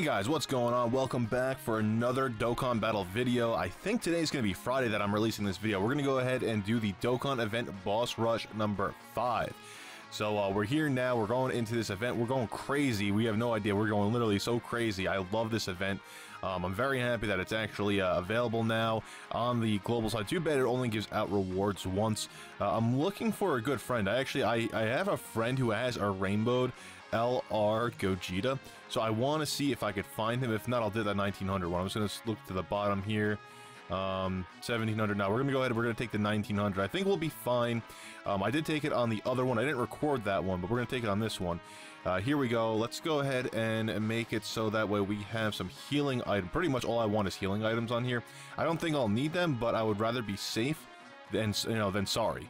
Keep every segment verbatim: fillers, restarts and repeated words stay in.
Hey guys, what's going on? Welcome back for another Dokkan Battle video. I think today's going to be Friday that I'm releasing this video. We're going to go ahead and do the Dokkan Event Boss Rush number five. So uh, we're here now, we're going into this event, we're going crazy, we have no idea, we're going literally so crazy. I love this event. Um, I'm very happy that it's actually uh, available now on the global side. Too bad it only gives out rewards once. Uh, I'm looking for a good friend. I actually, I, I have a friend who has a rainbowed L R Gogeta, so I want to see if I could find him. If not, I'll do that nineteen hundred one. I'm just going to look to the bottom here. Um, seventeen hundred now. We're going to go ahead and we're going to take the nineteen hundred. I think we'll be fine. Um, I did take it on the other one. I didn't record that one, but we're going to take it on this one. Uh, here we go. Let's go ahead and make it so that way we have some healing items. Pretty much all I want is healing items on here. I don't think I'll need them, but I would rather be safe than, you know, than sorry.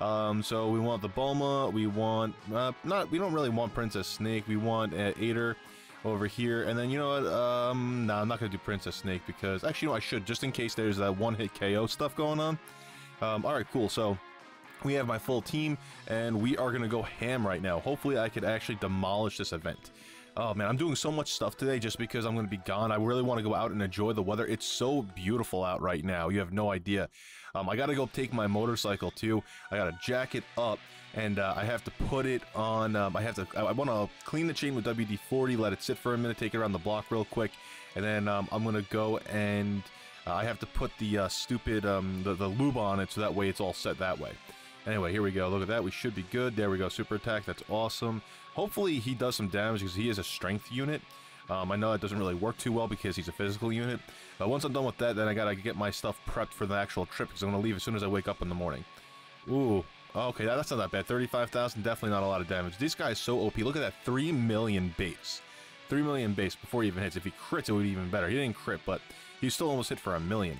um, so we want the Bulma. We want, uh, not, we don't really want Princess Snake. We want uh, Aider over here, and then you know what, um, nah, I'm not gonna do Princess Snake because, actually, no, I should, just in case there's that one-hit K O stuff going on. Um, alright, cool, so we have my full team, and we are gonna go ham right now. Hopefully I could actually demolish this event. Oh man, I'm doing so much stuff today just because I'm gonna be gone. I really wanna go out and enjoy the weather. It's so beautiful out right now, you have no idea. Um, I gotta go take my motorcycle too. I gotta jack it up. And uh, I have to put it on, um, I have to, I, I want to clean the chain with W D forty, let it sit for a minute, take it around the block real quick, and then um, I'm going to go and uh, I have to put the uh, stupid, um, the, the lube on it so that way it's all set that way. Anyway, here we go, look at that, we should be good, there we go, super attack, that's awesome. Hopefully he does some damage because he is a strength unit. Um, I know that doesn't really work too well because he's a physical unit. But once I'm done with that, then I got to get my stuff prepped for the actual trip because I'm going to leave as soon as I wake up in the morning. Ooh. Okay, that's not that bad. thirty-five thousand, definitely not a lot of damage. This guy is so O P. Look at that, three million base. three million base before he even hits. If he crits, it would be even better. He didn't crit, but he still almost hit for a million.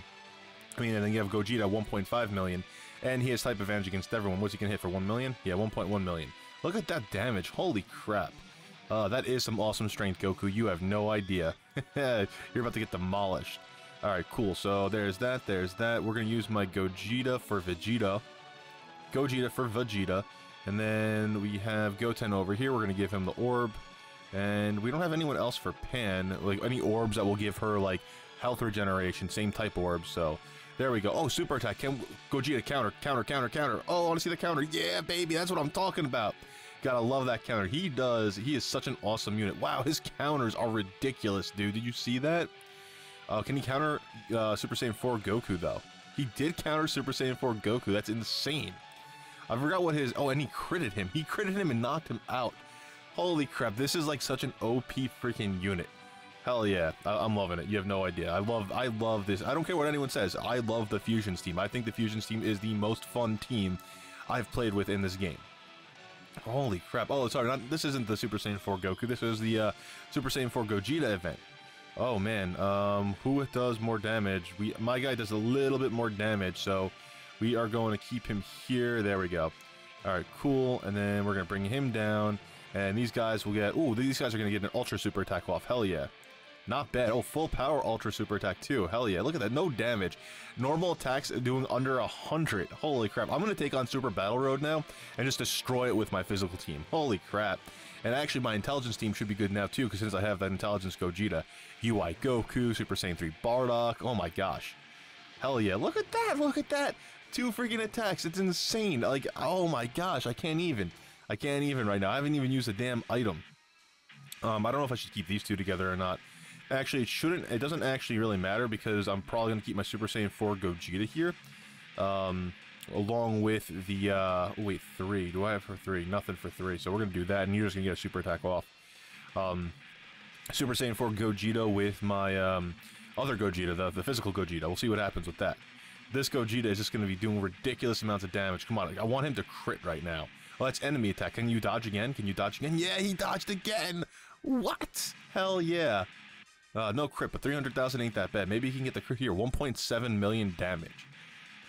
I mean, and then you have Gogeta, one point five million, and he has type advantage against everyone. What's he going to hit for, one million? Yeah, one point one million. Look at that damage. Holy crap. Uh, that is some awesome strength, Goku. You have no idea. You're about to get demolished. All right, cool. So there's that, there's that. We're going to use my Gogeta for Vegito. Gogeta for Vegeta, and then we have Goten over here. We're going to give him the orb, and we don't have anyone else for Pan, like any orbs that will give her like health regeneration, same type orbs. So there we go. Oh, super attack. Can Gogeta counter, counter, counter, counter. Oh, I want to see the counter. Yeah, baby, that's what I'm talking about. Gotta love that counter. He does. He is such an awesome unit. Wow, his counters are ridiculous, dude. Did you see that? Uh, can he counter uh, Super Saiyan four Goku, though? He did counter Super Saiyan four Goku. That's insane. I forgot what his... Oh, and he critted him. He critted him and knocked him out. Holy crap. This is like such an O P freaking unit. Hell yeah. I, I'm loving it. You have no idea. I love I love this. I don't care what anyone says. I love the Fusions team. I think the Fusions team is the most fun team I've played with in this game. Holy crap. Oh, sorry. Not, this isn't the Super Saiyan four Goku. This is the uh, Super Saiyan four Gogeta event. Oh, man. Um, who does more damage? We My guy does a little bit more damage, so... We are going to keep him here. There we go. All right, cool. And then we're going to bring him down. And these guys will get... Ooh, these guys are going to get an Ultra Super Attack off. Hell yeah. Not bad. Oh, full power Ultra Super Attack too. Hell yeah. Look at that. No damage. Normal attacks doing under one hundred. Holy crap. I'm going to take on Super Battle Road now and just destroy it with my physical team. Holy crap. And actually, my intelligence team should be good now too because since I have that intelligence Gogeta, U I Goku, Super Saiyan three Bardock. Oh my gosh. Hell yeah. Look at that. Look at that. Two freaking attacks, it's insane. Like, oh my gosh, I can't even. I can't even right now. I haven't even used a damn item. Um, I don't know if I should keep these two together or not. Actually, it shouldn't, it doesn't actually really matter because I'm probably going to keep my Super Saiyan four Gogeta here. Um, along with the, uh, wait, three. Do I have for three? Nothing for three. So we're going to do that, and you're just going to get a super attack off. Um, Super Saiyan four Gogeta with my um, other Gogeta, the, the physical Gogeta. We'll see what happens with that. This Gogeta is just going to be doing ridiculous amounts of damage. Come on, I want him to crit right now. Oh, that's enemy attack. Can you dodge again? Can you dodge again? Yeah, he dodged again! What? Hell yeah. Uh, no crit, but three hundred thousand ain't that bad. Maybe he can get the crit here. one point seven million damage.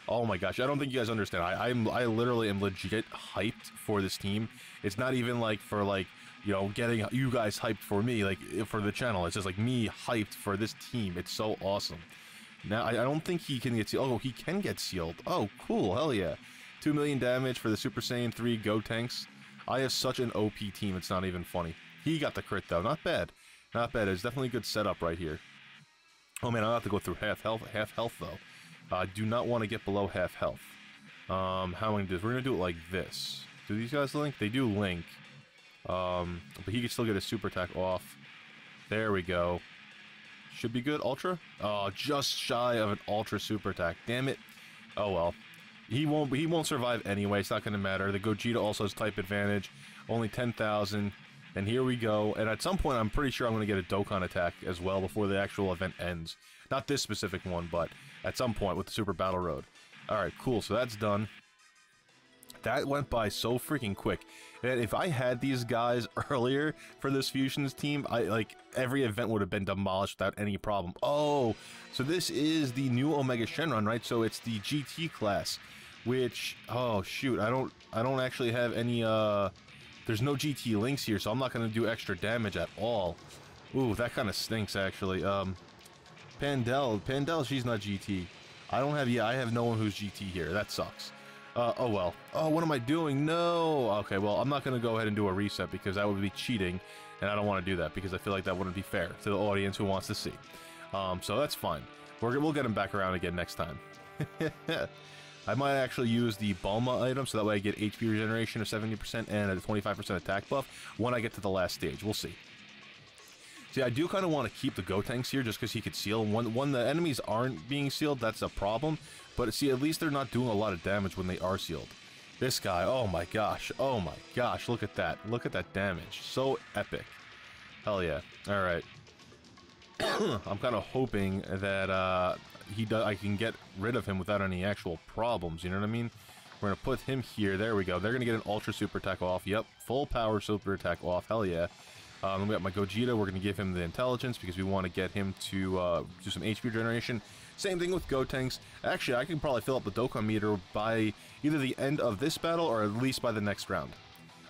Oh my gosh, I don't think you guys understand. I, I'm, I literally am legit hyped for this team. It's not even like for like, you know, getting you guys hyped for me, like for the channel. It's just like me hyped for this team. It's so awesome. Now, I, I don't think he can get sealed. Oh, he can get sealed. Oh, cool. Hell yeah. two million damage for the Super Saiyan three Gotenks. I have such an O P team. It's not even funny. He got the crit, though. Not bad. Not bad. It's definitely a good setup right here. Oh man, I'll have to go through half health, half health though. I uh, do not want to get below half health. Um, how am I going to do this? We're going to do it like this. Do these guys link? They do link. Um, but he can still get a super attack off. There we go. Should be good. Ultra? Oh, just shy of an ultra super attack. Damn it. Oh well. He won't he won't survive anyway. It's not going to matter. The Gogeta also has type advantage. Only ten thousand. And here we go. And at some point, I'm pretty sure I'm going to get a Dokkan attack as well before the actual event ends. Not this specific one, but at some point with the Super Battle Road. Alright, cool. So that's done. That went by so freaking quick. And if I had these guys earlier for this Fusions team, I like every event would have been demolished without any problem. Oh, so this is the new Omega Shenron, right? So it's the G T class, which, oh shoot, I don't I don't actually have any uh there's no G T links here, so I'm not going to do extra damage at all. Ooh, that kind of stinks actually. Um Pandel, Pandel, she's not G T. I don't have yeah, I have no one who's G T here. That sucks. Uh, oh well. Oh, what am I doing? No! Okay, well, I'm not going to go ahead and do a reset because that would be cheating, and I don't want to do that because I feel like that wouldn't be fair to the audience who wants to see. Um, so that's fine. We're, we'll get him back around again next time. I might actually use the Bulma item, so that way I get H P regeneration of seventy percent and a twenty-five percent attack buff when I get to the last stage. We'll see. See, I do kind of want to keep the Gotenks here just because he could seal. When, when the enemies aren't being sealed, that's a problem. But see, at least they're not doing a lot of damage when they are sealed. This guy, oh my gosh, oh my gosh, look at that. Look at that damage. So epic. Hell yeah. Alright. I'm kind of hoping that uh, he do I can get rid of him without any actual problems, you know what I mean? We're going to put him here. There we go. They're going to get an Ultra Super Attack off. Yep, full power Super Attack off. Hell yeah. Um, we got my Gogeta. We're going to give him the intelligence because we want to get him to uh, do some H P generation. Same thing with Gotenks. Actually, I can probably fill up the Dokkan meter by either the end of this battle or at least by the next round.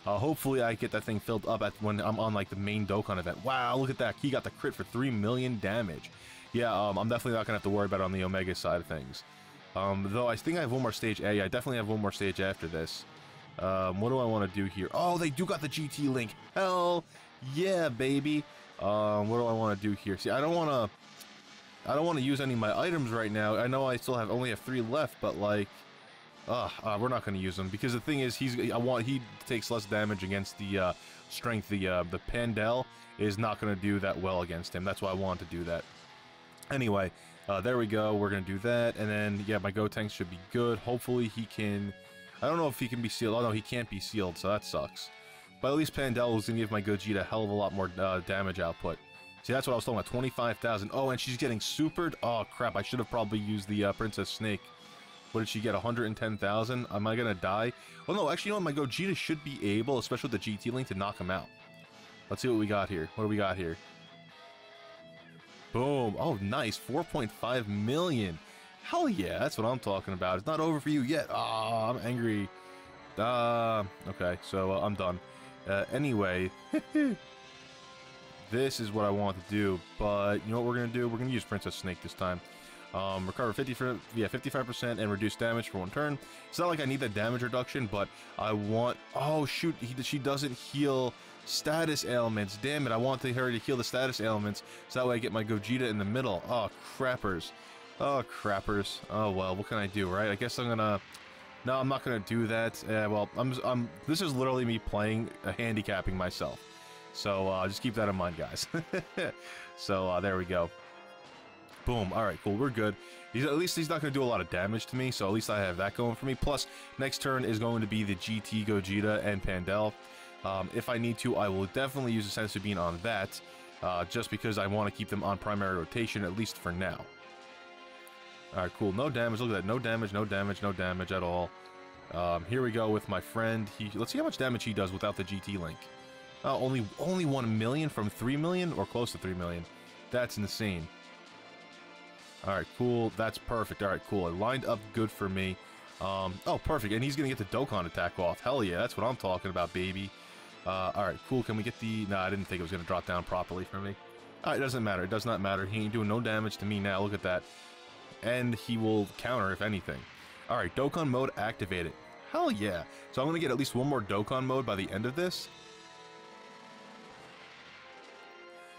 Uh, hopefully, I get that thing filled up at when I'm on like the main Dokkan event. Wow, look at that. He got the crit for three million damage. Yeah, um, I'm definitely not going to have to worry about it on the Omega side of things. Um, though, I think I have one more stage. A. I definitely have one more stage after this. Um, what do I want to do here? Oh, they do got the G T link. Hell yeah, baby. Um, what do I want to do here? See, I don't want to, I don't want to use any of my items right now. I know I still have only have three left, but like, uh, uh we're not going to use them because the thing is, he's, I want, he takes less damage against the, uh, strength. The, uh, the Pandel is not going to do that well against him. That's why I want to do that. Anyway, uh, there we go. We're going to do that. And then, yeah, my Gotenks should be good. Hopefully he can, I don't know if he can be sealed. Oh no, he can't be sealed, so that sucks. But at least Pandel is going to give my Gogeta a hell of a lot more uh, damage output. See, that's what I was talking about, twenty-five thousand. Oh, and she's getting supered. Oh, crap, I should have probably used the uh, Princess Snake. What did she get, one hundred ten thousand? Am I going to die? Well, no, actually, you know what? My Gogeta should be able, especially with the G T link, to knock him out. Let's see what we got here. What do we got here? Boom. Oh, nice, four point five million. Hell yeah, that's what I'm talking about. It's not over for you yet. Ah, oh, I'm angry. Uh, okay, so uh, I'm done. Uh, anyway, this is what I want to do, but you know what we're going to do? We're going to use Princess Snake this time. Um, recover fifty for, yeah, fifty-five percent and reduce damage for one turn. It's not like I need the damage reduction, but I want... Oh, shoot, he, she doesn't heal status ailments. Damn it, I want her to heal the status ailments, so that way I get my Gogeta in the middle. Oh, crappers. Oh, crappers. Oh, well, what can I do, right? I guess I'm gonna... No, I'm not gonna do that. Uh, well, I'm, I'm... This is literally me playing, uh, handicapping myself. So, uh, just keep that in mind, guys. So, uh, there we go. Boom. Alright, cool. We're good. He's, at least he's not gonna do a lot of damage to me, so at least I have that going for me. Plus, next turn is going to be the G T Gogeta and Pandel. Um, if I need to, I will definitely use a Senzu Bean on that, uh, just because I want to keep them on primary rotation, at least for now. Alright, cool. No damage. Look at that. No damage, no damage, no damage at all. Um, here we go with my friend. He, let's see how much damage he does without the G T link. Oh, only only one million from three million, or close to three million. That's insane. Alright, cool. That's perfect. Alright, cool. It lined up good for me. Um, oh, perfect. And he's going to get the Dokkan attack off. Hell yeah. That's what I'm talking about, baby. Uh, Alright, cool. Can we get the... Nah, I didn't think it was going to drop down properly for me. Alright, it doesn't matter. It does not matter. He ain't doing no damage to me now. Look at that. And he will counter, if anything. Alright, Dokkan mode activated. Hell yeah. So I'm going to get at least one more Dokkan mode by the end of this.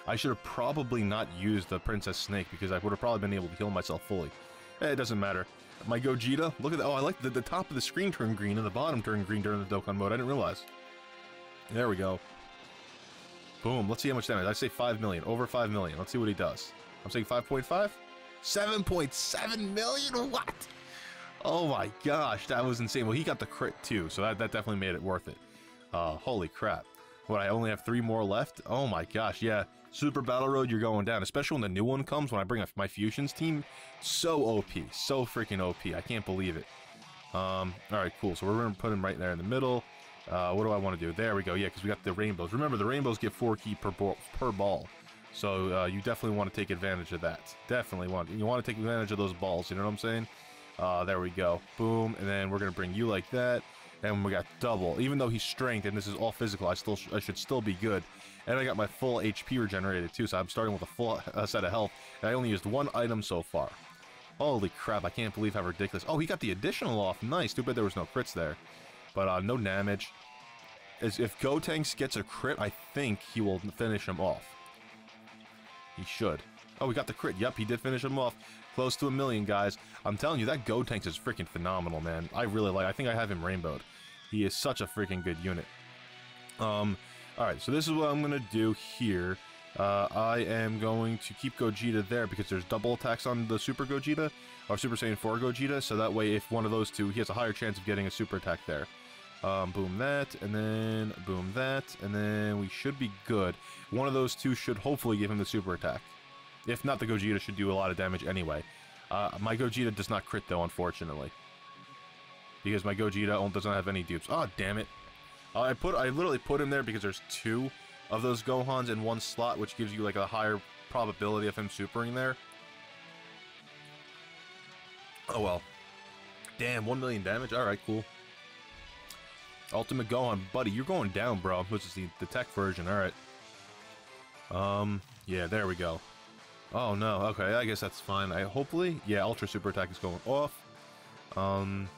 I should have probably not used the Princess Snake because I would have probably been able to heal myself fully. It doesn't matter. My Gogeta, look at that. Oh, I like the, the top of the screen turned green and the bottom turned green during the Dokkan mode. I didn't realize. There we go. Boom. Let's see how much damage. I say five million. Over five million. Let's see what he does. I'm saying five point five? seven point seven million? What? Oh my gosh. That was insane. Well, he got the crit too, so that, that definitely made it worth it. Uh, holy crap. What, I only have three more left? Oh my gosh, yeah. Super Battle Road, you're going down. Especially when the new one comes, when I bring my Fusions team. So O P. So freaking O P. I can't believe it. Um, alright, cool. So we're going to put him right there in the middle. Uh, what do I want to do? There we go. Yeah, because we got the rainbows. Remember, the rainbows get four ki per, per ball. So uh, you definitely want to take advantage of that. Definitely want. You want to take advantage of those balls. You know what I'm saying? Uh, there we go. Boom. And then we're going to bring you like that. And we got double. Even though he's strength and this is all physical, I still sh I should still be good. And I got my full H P regenerated too, so I'm starting with a full uh, set of health. And I only used one item so far. Holy crap, I can't believe how ridiculous. Oh, he got the additional off. Nice. Too bad there was no crits there. But uh, no damage. As if Gotenks gets a crit, I think he will finish him off. He should. Oh, we got the crit. Yep, he did finish him off. Close to a million, guys. I'm telling you, that Gotenks is freaking phenomenal, man. I really like it. I think I have him rainbowed. He is such a freaking good unit. Um, alright, so this is what I'm going to do here. Uh, I am going to keep Gogeta there because there's double attacks on the Super Gogeta, or Super Saiyan four Gogeta, so that way if one of those two, he has a higher chance of getting a super attack there. Um, boom that, and then boom that, and then we should be good. One of those two should hopefully give him the super attack. If not, the Gogeta should do a lot of damage anyway. Uh, my Gogeta does not crit, though, unfortunately. Because my Gogeta doesn't have any dupes. Oh, damn it. Uh, I put I literally put him there because there's two of those Gohans in one slot, which gives you, like, a higher probability of him supering there. Oh, well. Damn, one million damage? Alright, cool. Ultimate Gohan. Buddy, you're going down, bro. Which is the, the tech version. Alright. Um, yeah, there we go. Oh no, okay, I guess that's fine. I hopefully, yeah, Ultra Super Attack is going off. Um,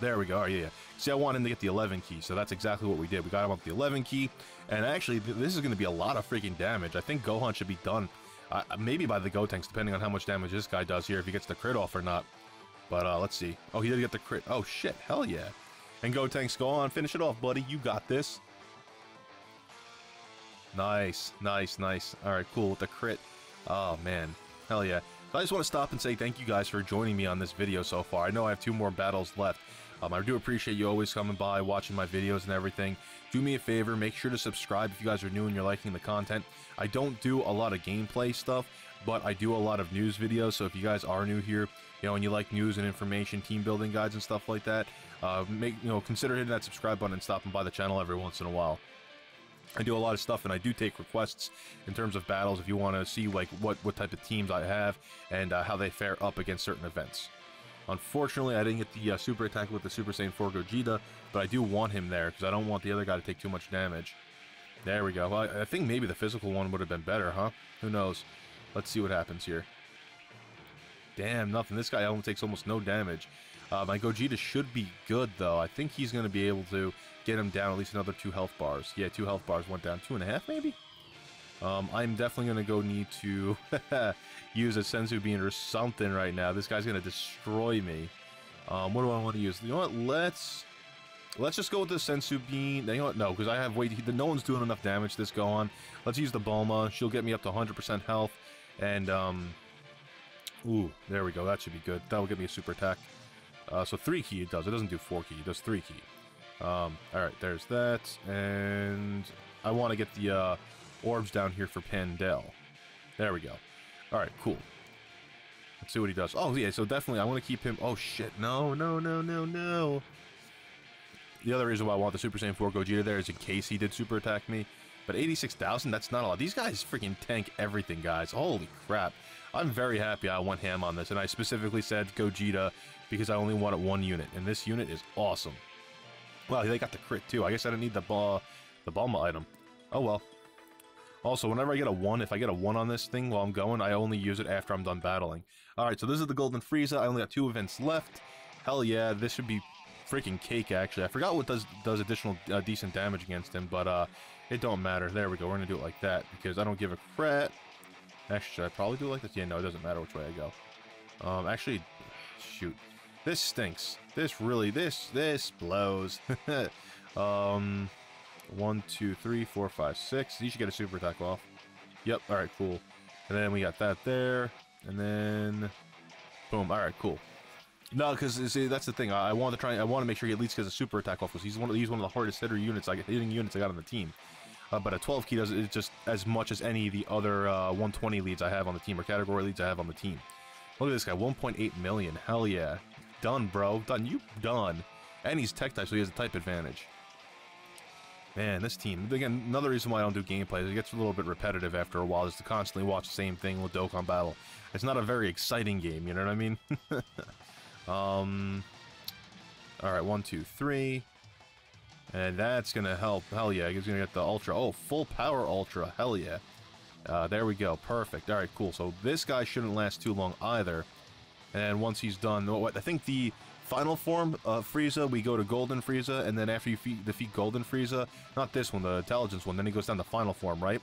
there we go, oh, yeah, yeah. See, I wanted him to get the eleven key, so that's exactly what we did. We got him up the eleven key, and actually, th this is going to be a lot of freaking damage. I think Gohan should be done, uh, maybe by the Gotenks, depending on how much damage this guy does here, if he gets the crit off or not. But, uh, let's see. Oh, he did get the crit. Oh, shit, hell yeah. And Gotenks, go on, finish it off, buddy, you got this. Nice, nice, nice. Alright, cool with the crit. Oh, man. Hell yeah. So I just want to stop and say thank you guys for joining me on this video so far. I know I have two more battles left. Um, I do appreciate you always coming by, watching my videos and everything. Do me a favor, make sure to subscribe if you guys are new and you're liking the content. I don't do a lot of gameplay stuff, but I do a lot of news videos, so if you guys are new here, you know, and you like news and information, team building guides and stuff like that, uh, make, you know, consider hitting that subscribe button and stopping by the channel every once in a while. I do a lot of stuff, and I do take requests in terms of battles if you want to see like what, what type of teams I have and uh, how they fare up against certain events. Unfortunately, I didn't get the uh, super attack with the Super Saiyan four Gogeta, but I do want him there because I don't want the other guy to take too much damage. There we go. Well, I, I think maybe the physical one would have been better, huh? Who knows? Let's see what happens here. Damn, nothing. This guy only takes almost no damage. Uh, my Gogeta should be good, though. I think he's going to be able to get him down at least another two health bars. Yeah, two health bars went down. Two and a half, maybe? Um, I'm definitely going to go need to use a Senzu Bean or something right now. This guy's going to destroy me. Um, what do I want to use? You know what? Let's let's just go with the Senzu Bean. You know what? No, because I have way... No one's doing enough damage to this Gohan. Let's use the Bulma. She'll get me up to one hundred percent health. And, um... ooh, there we go. That should be good. That'll get me a super attack. Uh, so three key it does. It doesn't do four key. It does three key. Um, alright, there's that, and I want to get the, uh, orbs down here for Pandel. There we go. Alright, cool. Let's see what he does. Oh, yeah, so definitely I want to keep him... Oh, shit, no, no, no, no, no. The other reason why I want the Super Saiyan four Gogeta there is in case he did super attack me, but eighty-six thousand, that's not a lot. These guys freaking tank everything, guys. Holy crap. I'm very happy I went ham on this, and I specifically said Gogeta because I only wanted one unit, and this unit is awesome. Wow, they got the crit, too. I guess I didn't need the uh, the Bulma item. Oh, well. Also, whenever I get a one, if I get a one on this thing while I'm going, I only use it after I'm done battling. Alright, so this is the Golden Frieza. I only got two events left. Hell yeah, this should be freaking cake, actually. I forgot what does does additional uh, decent damage against him, but uh, It don't matter. There we go. We're going to do it like that because I don't give a crap. Actually, should I probably do it like this? Yeah, no, it doesn't matter which way I go. Um, actually, shoot. This stinks. This really, this, this blows. um, one, two, three, four, five, six. You should get a super attack off. Yep. All right, cool. And then we got that there. And then, boom. All right, cool. No, because see, that's the thing. I, I want to try. I want to make sure he at least gets a super attack off because he's one of he's one of the hardest hitter units. I hitting units I got on the team. Uh, but a twelve key does it just as much as any of the other uh, one twenty leads I have on the team or category leads I have on the team. Look at this guy, one point eight million. Hell yeah, done, bro, done. You done. And he's tech type, so he has a type advantage. Man, this team. Again, another reason why I don't do gameplay is it gets a little bit repetitive after a while. Is to constantly watch the same thing with Dokkan Battle. It's not a very exciting game. You know what I mean? Um, alright, one, two, three, and that's gonna help, hell yeah, he's gonna get the Ultra, oh, full power Ultra, hell yeah, uh, there we go, perfect, alright, cool, so this guy shouldn't last too long either, and once he's done, I think the final form of Frieza, we go to Golden Frieza, and then after you defeat Golden Frieza, not this one, the Intelligence one, then he goes down to final form, right?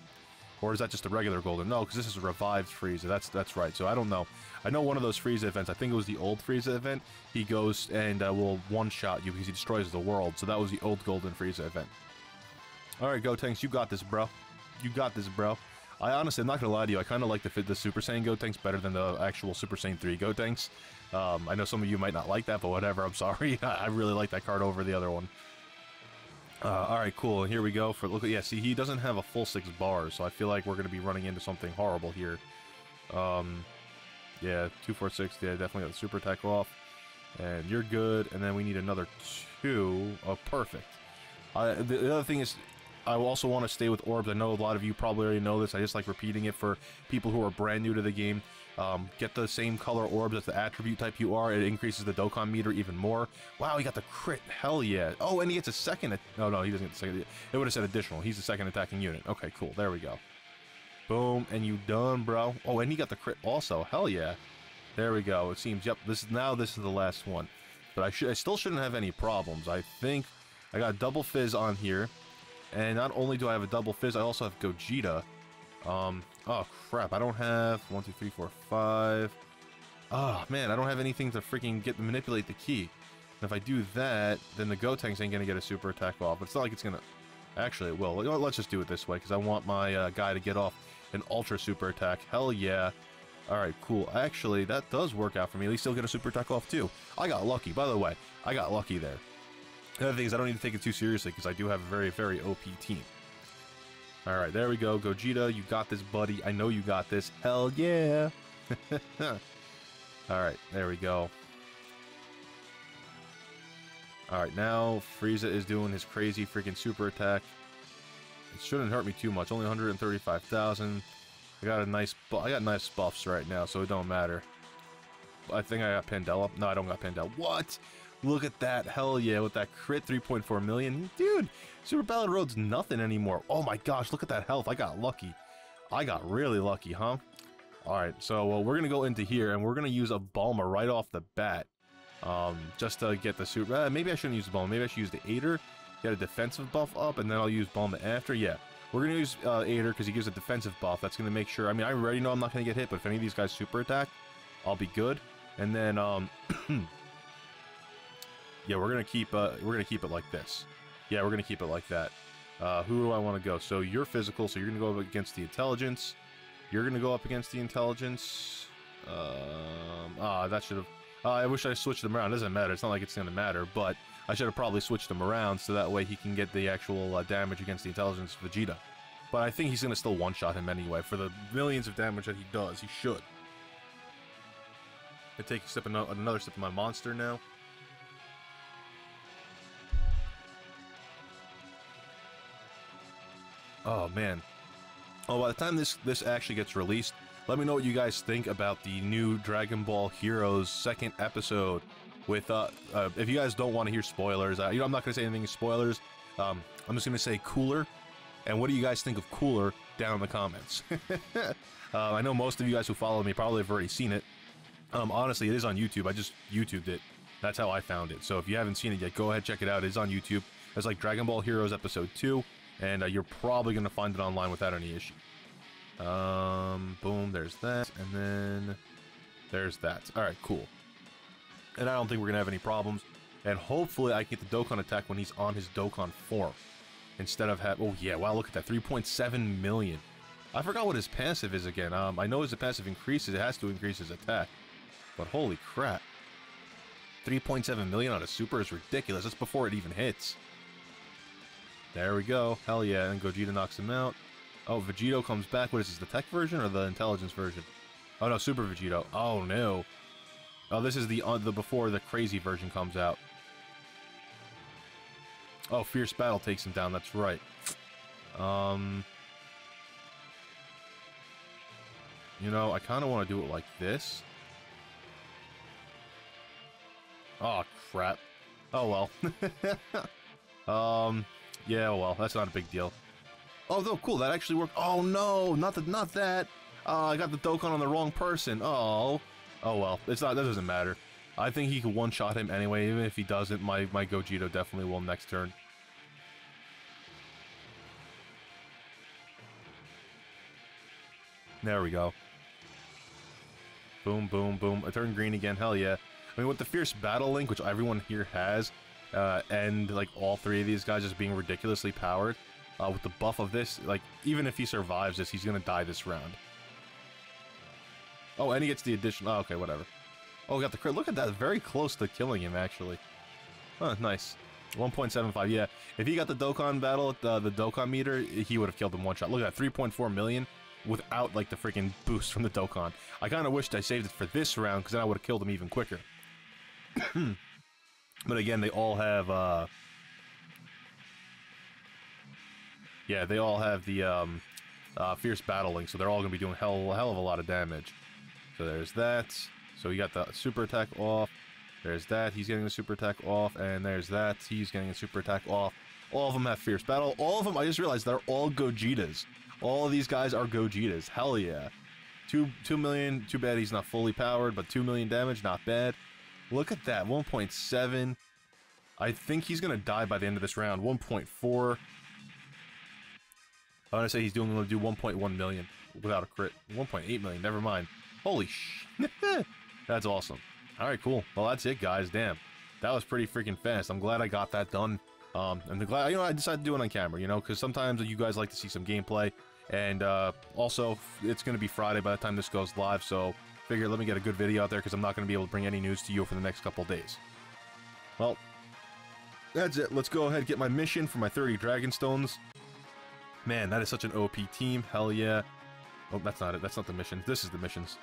Or is that just a regular Golden? No, because this is a revived Frieza. That's that's right. So I don't know. I know one of those Frieza events. I think it was the old Frieza event. He goes and uh, will one-shot you because he destroys the world. So that was the old Golden Frieza event. All right, Gotenks, you got this, bro. You got this, bro. I honestly, I'm not gonna lie to you. I kind of like the the Super Saiyan Gotenks better than the actual Super Saiyan three Gotenks. Um, I know some of you might not like that, but whatever. I'm sorry. I really like that card over the other one. Uh, Alright, cool, and here we go for, look, yeah, see, he doesn't have a full six bars, so I feel like we're going to be running into something horrible here. Um, yeah, two, four, six, yeah, definitely got the super attack off, and you're good, and then we need another two, oh, perfect. I, the, the other thing is, I also want to stay with orbs. I know a lot of you probably already know this, I just like repeating it for people who are brand new to the game. Um, get the same color orbs as the attribute type you are. It increases the Dokkan meter even more. Wow, he got the crit. Hell yeah. Oh, and he gets a second. No, no, he doesn't get the second. It would have said additional. He's the second attacking unit. Okay, cool. There we go. Boom. And you done, bro. Oh, and he got the crit also. Hell yeah. There we go. It seems, yep, this is, now this is the last one. But I, sh I still shouldn't have any problems. I think I got double fizz on here. And not only do I have a double fizz, I also have Gogeta. Um, oh crap, I don't have one, two, three, four, five. Oh man, I don't have anything to freaking get to manipulate the key. And if I do that, then the Gotenks ain't gonna get a super attack off. But it's not like it's gonna, actually it will. Let's just do it this way, because I want my uh, guy to get off an ultra super attack. Hell yeah. Alright, cool. Actually, that does work out for me. At least he'll get a super attack off too. I got lucky, by the way. I got lucky there. The other thing is I don't need to take it too seriously, because I do have a very, very O P team. Alright, there we go. Gogeta, you got this, buddy. I know you got this. Hell yeah! Alright, there we go. Alright, now Frieza is doing his crazy freaking super attack. It shouldn't hurt me too much. Only one hundred thirty-five thousand. I got a nice bu I got nice buffs right now, so it don't matter. I think I got Pandel up. No, I don't got Pandel. What? Look at that. Hell yeah, with that crit, three point four million. Dude! Super Battle Road's nothing anymore. Oh my gosh, look at that health. I got lucky. I got really lucky, huh? Alright, so uh, we're going to go into here, and we're going to use a Bulma right off the bat. Um, just to get the super... Uh, maybe I shouldn't use the Bulma. Maybe I should use the Aider. Get a defensive buff up, and then I'll use Bulma after. Yeah, we're going to use uh, Aider because he gives a defensive buff. That's going to make sure... I mean, I already know I'm not going to get hit, but if any of these guys super attack, I'll be good. And then, um... yeah, we're going to keep uh, we're going to keep it like this. Yeah, we're going to keep it like that. Uh, who do I want to go? So you're physical, so you're going to go up against the intelligence. You're going to go up against the intelligence. Um, ah, that should have... Uh, I wish I switched them around. It doesn't matter. It's not like it's going to matter, but I should have probably switched them around so that way he can get the actual uh, damage against the intelligence Vegeta. But I think he's going to still one-shot him anyway. For the millions of damage that he does, he should. I take a sip of no another sip of my monster now. Oh man! Oh, by the time this this actually gets released, let me know what you guys think about the new Dragon Ball Heroes second episode. With uh, uh if you guys don't want to hear spoilers, uh, you know I'm not gonna say anything spoilers. Um, I'm just gonna say Cooler. And what do you guys think of Cooler down in the comments? uh, I know most of you guys who follow me probably have already seen it. Um, honestly, it is on YouTube. I just YouTubed it. That's how I found it. So if you haven't seen it yet, go ahead check it out. It's on YouTube. It's like Dragon Ball Heroes episode two. and uh, you're probably going to find it online without any issue. Um, boom, there's that, and then there's that. All right, cool. And I don't think we're going to have any problems. And hopefully I get the Dokkan attack when he's on his Dokkan form. Instead of have, oh yeah, wow, look at that, three point seven million. I forgot what his passive is again. Um, I know his passive increases, it has to increase his attack. But holy crap. three point seven million on a super is ridiculous. That's before it even hits. There we go. Hell yeah, and Gogeta knocks him out. Oh, Vegito comes back. What is this, the tech version or the intelligence version? Oh no, Super Vegito. Oh no. Oh, this is the, uh, the before the crazy version comes out. Oh, Fierce Battle takes him down, that's right. Um, you know, I kind of want to do it like this. Oh, crap. Oh, well. um, yeah, well, that's not a big deal. Oh, no, cool, that actually worked. Oh, no, not, the, not that. Uh, I got the Dokkan on the wrong person. Oh, oh, well, it's not, that doesn't matter. I think he can one-shot him anyway, even if he doesn't, my, my Gogeta definitely will next turn. There we go. Boom, boom, boom. I turn green again, hell yeah. I mean, with the Fierce Battle link, which everyone here has, uh, and, like, all three of these guys just being ridiculously powered, uh, with the buff of this, like, even if he survives this, he's gonna die this round. Oh, and he gets the additional... Oh, okay, whatever. Oh, got the crit. Look at that. Very close to killing him, actually. Huh, nice. one point seven five, yeah. If he got the Dokkan battle, uh, the Dokkan meter, he would have killed him one shot. Look at that, three point four million without, like, the freaking boost from the Dokkan. I kind of wished I saved it for this round, because then I would have killed him even quicker. But again, they all have, uh... yeah, they all have the, um, uh, Fierce Battling, so they're all going to be doing hell, hell of a lot of damage. So there's that. So he got the super attack off, there's that, he's getting the super attack off, and there's that, he's getting a super attack off. All of them have Fierce Battle, all of them, I just realized they're all Gogetas. All of these guys are Gogetas, hell yeah. Two, two million, too bad he's not fully powered, but two million damage, not bad. Look at that, one point seven. I think he's gonna die by the end of this round, one point four. I'm gonna say he's doing, gonna do one point one million without a crit, one point eight million, never mind. Holy sh... That's awesome. Alright, cool. Well, that's it, guys. Damn. That was pretty freaking fast. I'm glad I got that done. Um, I'm glad, you know, I decided to do it on camera, you know, because sometimes you guys like to see some gameplay. And, uh, also, it's going to be Friday by the time this goes live, so figure let me get a good video out there because I'm not going to be able to bring any news to you for the next couple days. Well, that's it. Let's go ahead and get my mission for my thirty Dragonstones. Man, that is such an O P team. Hell yeah. Oh, that's not it. That's not the missions. This is the missions.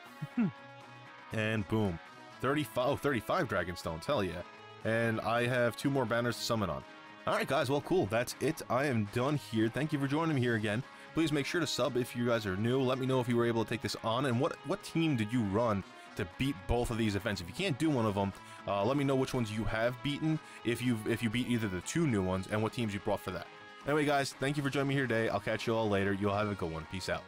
And boom, thirty-five, oh, thirty-five Dragonstones, hell yeah. And I have two more banners to summon on. Alright guys, well cool, that's it, I am done here, thank you for joining me here again. Please make sure to sub if you guys are new, let me know if you were able to take this on, and what, what team did you run to beat both of these events? If you can't do one of them, uh, let me know which ones you have beaten, if, you've, if you beat either the two new ones, and what teams you brought for that. Anyway guys, thank you for joining me here today, I'll catch you all later, you'll have a good one, peace out.